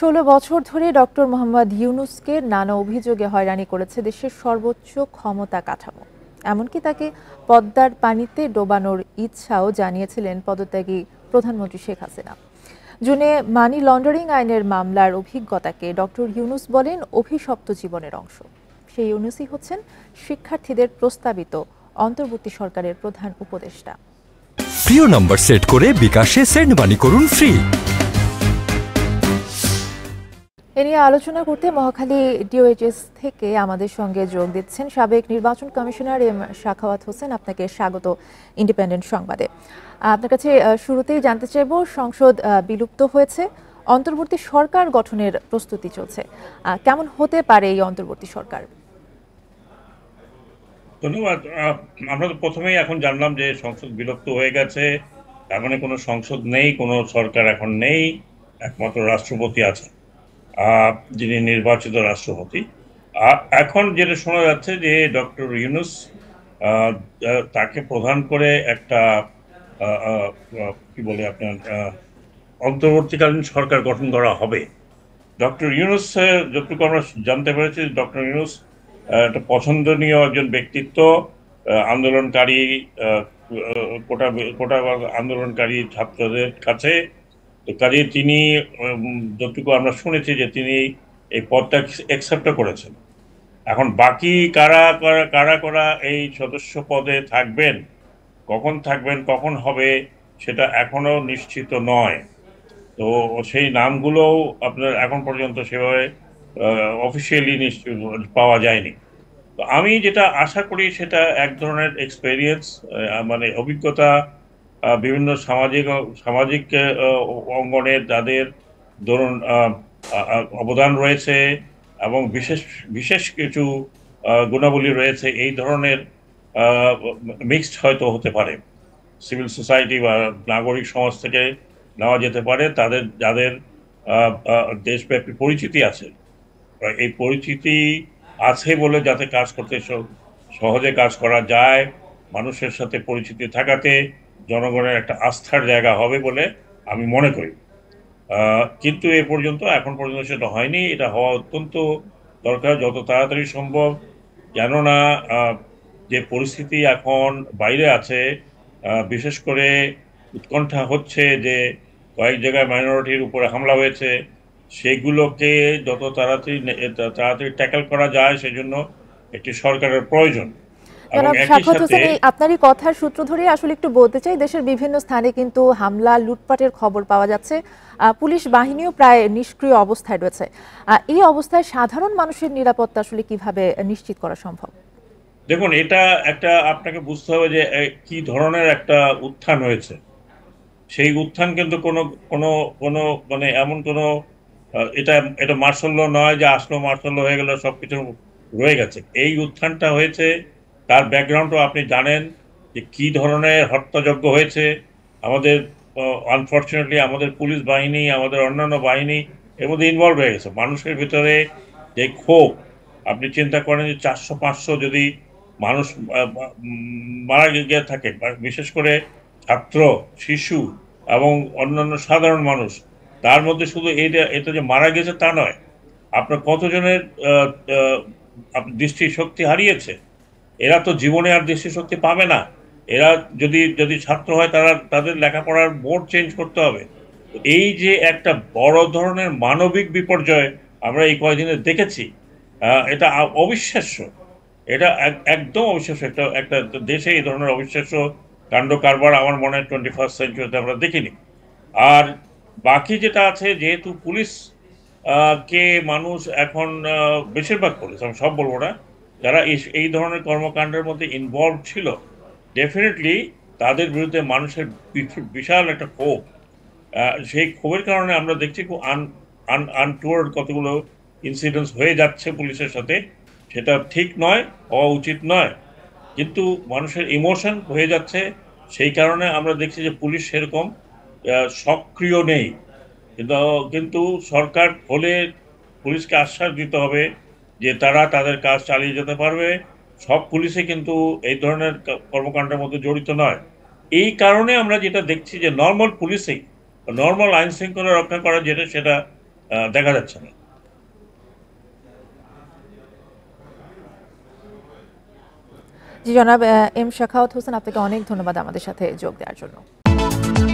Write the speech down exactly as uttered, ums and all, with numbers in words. ষোলো বছর ধরে ডক্টর মোহাম্মদ ইউনূসকে নানা অভিযোগে হয়রানি করেছে দেশের সর্বোচ্চ ক্ষমতা কাঠামো। এমনকি তাকে পদ্মার পানিতে ডোবানোর ইচ্ছাও জানিয়েছিলেন পদত্যাগী প্রধানমন্ত্রী শেখ হাসিনা। জুনে মানি লন্ডারিং আইনের মামলার অভিজ্ঞতাকে ডক্টর ইউনূস বলেন অভিশপ্ত জীবনের অংশ। সেই ইউনূসই হচ্ছেন শিক্ষার্থীদের প্রস্তাবিত অন্তর্বর্তী সরকারের প্রধান উপদেষ্টা। প্রিয় নাম্বার সেট করে বিকাশে সেন্ড মানি করুন ফ্রি। এ নিয়ে আলোচনা করতে মহাখালী ডিওএইচএস থেকে আমাদের সঙ্গে যোগ দিচ্ছেন সাবেক নির্বাচন কমিশনার এম শাখাওয়াত হোসেন। আপনাকে স্বাগত ইন্ডিপেন্ডেন্ট সংবাদে। আপনার কাছে শুরুতেই জানতে চাইব, সংসদ বিলুপ্ত হয়েছে, অন্তর্বর্তী সরকার গঠনের প্রস্তুতি চলছে, কেমন হতে পারে এই অন্তর্বর্তী সরকার? ধন্যবাদ। আমরা তো প্রথমেই এখন জানলাম যে সংসদ বিলুপ্ত হয়ে গেছে, তার মানে কোনো সংসদ নেই, কোনো সরকার এখন নেই, একমাত্র রাষ্ট্রপতি আছেন, যিনি নির্বাচিত রাষ্ট্রপতি। এখন যেটা শোনা যাচ্ছে যে ডক্টর ইউনূস তাকে প্রধান করে একটা কি বলে আপনার অন্তর্বর্তীকালীন সরকার গঠন করা হবে। ডক্টর ইউনূস, যতটুকু আমরা জানতে পেরেছি, ডক্টর ইউনূস একটা পছন্দনীয় একজন ব্যক্তিত্ব, আন্দোলনকারী, কোটা কোটা আন্দোলনকারী ছাত্রদের কাছে। তো কাজে তিনি, যতটুকু আমরা শুনেছি, যে তিনি এই পদটা অ্যাকসেপ্টও করেছেন। এখন বাকি কারা কারা কারা এই সদস্য পদে থাকবেন, কখন থাকবেন, কখন হবে, সেটা এখনও নিশ্চিত নয়। তো সেই নামগুলোও আপনার এখন পর্যন্ত সেভাবে অফিসিয়ালি নিশ্চিত পাওয়া যায়নি। তো আমি যেটা আশা করি সেটা এক ধরনের এক্সপেরিয়েন্স, মানে অভিজ্ঞতা, বিভিন্ন সামাজিক সামাজিক অঙ্গনের যাদের ধরুন অবদান রয়েছে এবং বিশেষ বিশেষ কিছু গুণাবলী রয়েছে, এই ধরনের মিক্সড হয়তো হতে পারে। সিভিল সোসাইটি বা নাগরিক সমাজ থেকে নেওয়া যেতে পারে তাদের, যাদের দেশব্যাপী পরিচিতি আছে। এই পরিচিতি আছে বলে যাতে কাজ করতে সহজে কাজ করা যায়, মানুষের সাথে পরিচিতি থাকাতে জনগণের একটা আস্থার জায়গা হবে বলে আমি মনে করি। কিন্তু এ পর্যন্ত এখন পর্যন্ত সেটা হয়নি। এটা হওয়া অত্যন্ত দরকার, যত তাড়াতাড়ি সম্ভব, কেননা যে পরিস্থিতি এখন বাইরে আছে, বিশেষ করে উৎকণ্ঠা হচ্ছে যে কয়েক জায়গায় মাইনরিটির উপরে হামলা হয়েছে, সেগুলোকে যত তাড়াতাড়ি তাড়াতাড়ি ট্যাকল করা যায় সেজন্য একটি সরকারের প্রয়োজন। আপনারই কথার সূত্র ধরে আসলে একটু বলতে চাই, দেশের বিভিন্ন স্থানে কিন্তু হামলা, লুটপাটের খবর পাওয়া যাচ্ছে, পুলিশ বাহিনীও প্রায় নিষ্ক্রিয় অবস্থায় রয়েছে। এই অবস্থায় সাধারণ মানুষের নিরাপত্তা আসলে কিভাবে নিশ্চিত করা সম্ভব? দেখুন, এটা একটা আপনাকে বুঝতে হবে যে কি ধরনের একটা উত্থান হয়েছে। সেই উত্থান কিন্তু কোনো কোনো কোনো মানে এমন কোনো এটা এটা মার্শাল্য নয় যে আসলো মার্শাল্য হয়ে গেল, সব কিছু রয়ে গেছে। এই উত্থানটা হয়েছে, তার ব্যাকগ্রাউন্ডও আপনি জানেন যে কী ধরনের হত্যাযজ্ঞ হয়েছে। আমাদের আনফর্চুনেটলি আমাদের পুলিশ বাহিনী, আমাদের অন্যান্য বাহিনী এর মধ্যে ইনভলভ হয়ে গেছে। মানুষের ভিতরে যে ক্ষোভ, আপনি চিন্তা করেন যে চারশো পাঁচশো যদি মানুষ মারা গিয়ে থাকে, বিশেষ করে ছাত্র, শিশু এবং অন্যান্য সাধারণ মানুষ, তার মধ্যে শুধু এটা এটা যে মারা গেছে তা নয়, আপনার কতজনের দৃষ্টিশক্তি হারিয়েছে। এরা তো জীবনে আর দৃষ্টিশক্তি পাবে না। এরা যদি যদি ছাত্র হয়, তারা তাদের লেখাপড়ার বোর্ড চেঞ্জ করতে হবে। এই যে একটা বড় ধরনের মানবিক বিপর্যয় আমরা এই কয়েকদিনে দেখেছি, এটা অবিশ্বাস্য, এটা একদম অবিশ্বাস্য। একটা একটা দেশে এই ধরনের অবিশ্বাস্য কাণ্ড কারবার আমার মনে হয় টোয়েন্টি ফার্স্ট সেঞ্চুরিতে আমরা দেখিনি। আর বাকি যেটা আছে, যেহেতু পুলিশ কে মানুষ এখন বেশিরভাগ পুলিশ, আমি সব বলবো না, যারা এই ধরনের কর্মকাণ্ডের মধ্যে ইনভলভ ছিল, ডেফিনেটলি তাদের বিরুদ্ধে মানুষের বিশাল একটা ক্ষোভ। সেই ক্ষোভের কারণে আমরা দেখছি খুব আন আন আনটুয়ার্ড কতগুলো ইনসিডেন্টস হয়ে যাচ্ছে পুলিশের সাথে। সেটা ঠিক নয়, হওয়া উচিত নয়, কিন্তু মানুষের ইমোশন হয়ে যাচ্ছে। সেই কারণে আমরা দেখছি যে পুলিশ সেরকম সক্রিয় নেই, কিন্তু কিন্তু সরকার হলে পুলিশকে আশ্বাস দিতে হবে যে তারা তাদের কাজ চালিয়ে যেতে পারবে। সব পুলিশে কিন্তু এই ধরনের কর্মকাণ্ডের মধ্যে জড়িত নয়। এই কারণে আমরা যেটা দেখছি যে নর্মাল পুলিশিং, নর্মাল আইন শৃঙ্খলা রক্ষা করা যেটা, সেটা দেখা যাচ্ছে না। জি জনাব এম শাখাওয়াত হোসেন, আপনাকে অনেক ধন্যবাদ আমাদের সাথে যোগ দেওয়ার জন্য।